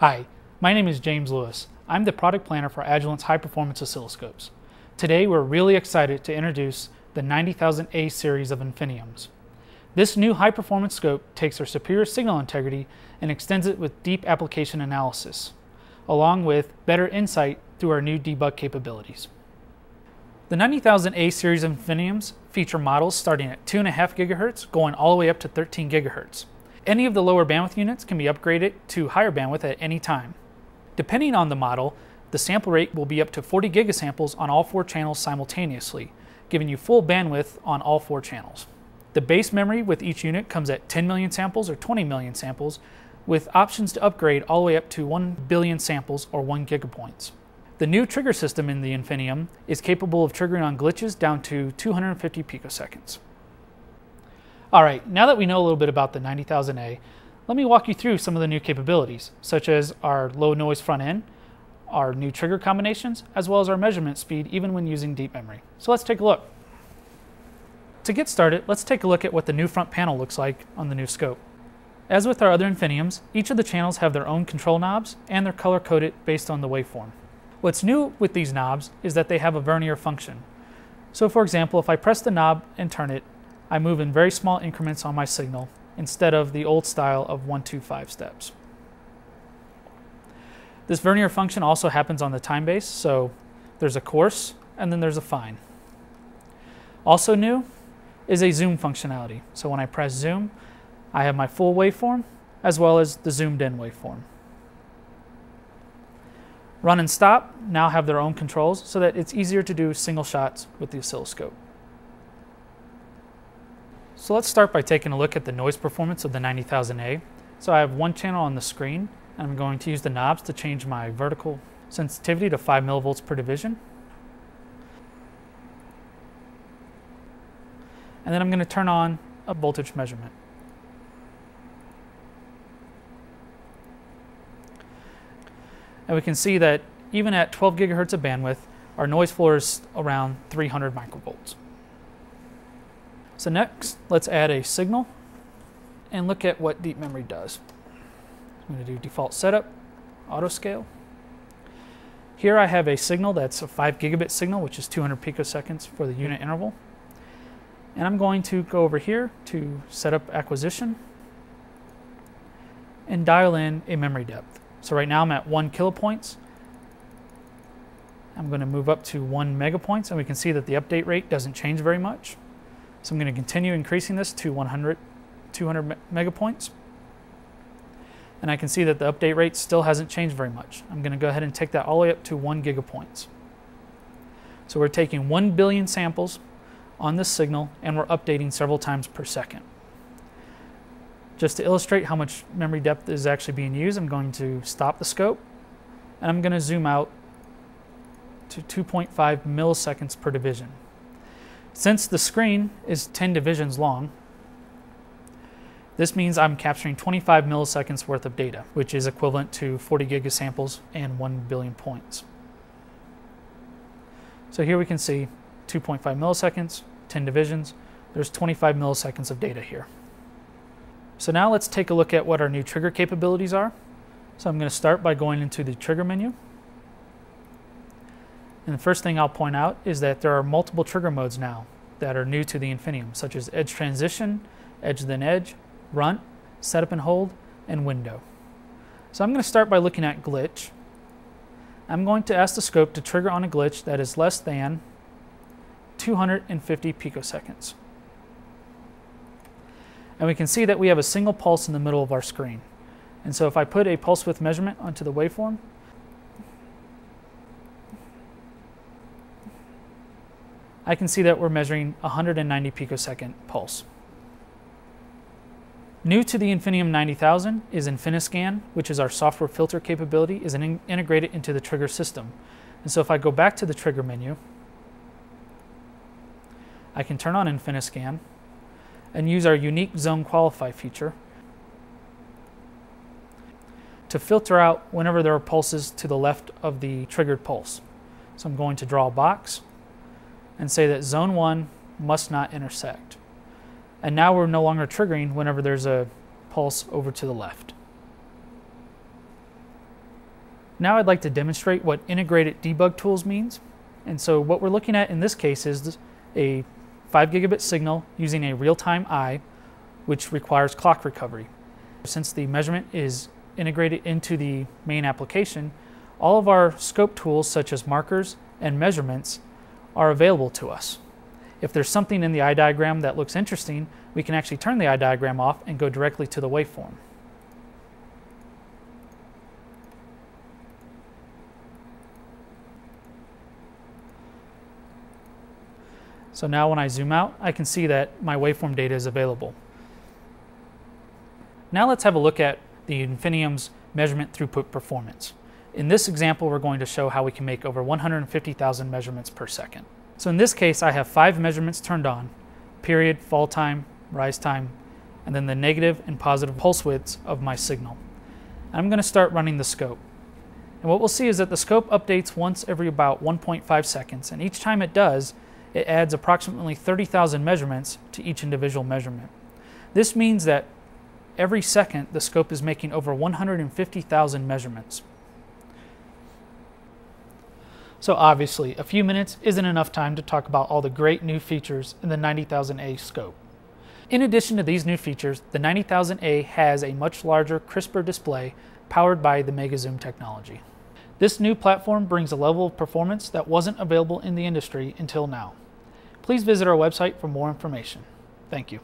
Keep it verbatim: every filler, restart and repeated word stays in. Hi, my name is James Lewis. I'm the product planner for Agilent's high-performance oscilloscopes. Today we're really excited to introduce the ninety thousand A series of Infiniums. This new high-performance scope takes our superior signal integrity and extends it with deep application analysis, along with better insight through our new debug capabilities. The ninety thousand A series of Infiniums feature models starting at two point five gigahertz going all the way up to thirteen gigahertz. Any of the lower bandwidth units can be upgraded to higher bandwidth at any time. Depending on the model, the sample rate will be up to forty gigasamples on all four channels simultaneously, giving you full bandwidth on all four channels. The base memory with each unit comes at ten million samples or twenty million samples, with options to upgrade all the way up to one billion samples or one gigapoints. The new trigger system in the Infinium is capable of triggering on glitches down to two hundred fifty picoseconds. Alright, now that we know a little bit about the ninety thousand A, let me walk you through some of the new capabilities, such as our low noise front end, our new trigger combinations, as well as our measurement speed even when using deep memory. So let's take a look. To get started, let's take a look at what the new front panel looks like on the new scope. As with our other Infiniums, each of the channels have their own control knobs and they're color coded based on the waveform. What's new with these knobs is that they have a vernier function. So for example, if I press the knob and turn it, I move in very small increments on my signal instead of the old style of one, two, five steps. This vernier function also happens on the time base, so there's a coarse and then there's a fine. Also new is a zoom functionality. So when I press zoom, I have my full waveform as well as the zoomed in waveform. Run and stop now have their own controls so that it's easier to do single shots with the oscilloscope. So let's start by taking a look at the noise performance of the ninety thousand A. So I have one channel on the screen, and I'm going to use the knobs to change my vertical sensitivity to five millivolts per division. And then I'm going to turn on a voltage measurement. And we can see that even at twelve gigahertz of bandwidth, our noise floor is around three hundred microvolts. So next, let's add a signal and look at what deep memory does. I'm going to do default setup, auto scale. Here I have a signal that's a five gigabit signal, which is two hundred picoseconds for the unit interval. And I'm going to go over here to setup acquisition and dial in a memory depth. So right now I'm at one kilopoints. I'm going to move up to one megapoints, and we can see that the update rate doesn't change very much. So I'm going to continue increasing this to one hundred, two hundred megapoints. And I can see that the update rate still hasn't changed very much. I'm going to go ahead and take that all the way up to one gigapoints. So we're taking one billion samples on this signal and we're updating several times per second. Just to illustrate how much memory depth is actually being used, I'm going to stop the scope and I'm going to zoom out to two point five milliseconds per division. Since the screen is ten divisions long, this means I'm capturing twenty-five milliseconds worth of data, which is equivalent to forty gigasamples and one billion points. So here we can see two point five milliseconds, ten divisions, there's twenty-five milliseconds of data here. So now let's take a look at what our new trigger capabilities are. So I'm going to start by going into the trigger menu. And the first thing I'll point out is that there are multiple trigger modes now that are new to the Infinium, such as edge transition, edge then edge, runt, setup and hold, and window. So I'm going to start by looking at glitch. I'm going to ask the scope to trigger on a glitch that is less than two hundred fifty picoseconds. And we can see that we have a single pulse in the middle of our screen. And so if I put a pulse width measurement onto the waveform, I can see that we're measuring one hundred ninety picosecond pulse. New to the Infinium ninety thousand is InfiniScan, which is our software filter capability, is in integrated into the trigger system. And so if I go back to the trigger menu, I can turn on InfiniScan and use our unique zone qualify feature to filter out whenever there are pulses to the left of the triggered pulse. So I'm going to draw a box and say that zone one must not intersect. And now we're no longer triggering whenever there's a pulse over to the left. Now I'd like to demonstrate what integrated debug tools means. And so what we're looking at in this case is a five gigabit signal using a real-time eye, which requires clock recovery. Since the measurement is integrated into the main application, all of our scope tools such as markers and measurements are available to us. If there's something in the eye diagram that looks interesting, we can actually turn the eye diagram off and go directly to the waveform. So now when I zoom out, I can see that my waveform data is available. Now let's have a look at the Infiniium's measurement throughput performance. In this example, we're going to show how we can make over one hundred fifty thousand measurements per second. So in this case, I have five measurements turned on: period, fall time, rise time, and then the negative and positive pulse widths of my signal. I'm going to start running the scope. And what we'll see is that the scope updates once every about one point five seconds, and each time it does, it adds approximately thirty thousand measurements to each individual measurement. This means that every second the scope is making over one hundred fifty thousand measurements. So obviously, a few minutes isn't enough time to talk about all the great new features in the ninety thousand A scope. In addition to these new features, the ninety thousand A has a much larger, crisper display powered by the MegaZoom technology. This new platform brings a level of performance that wasn't available in the industry until now. Please visit our website for more information. Thank you.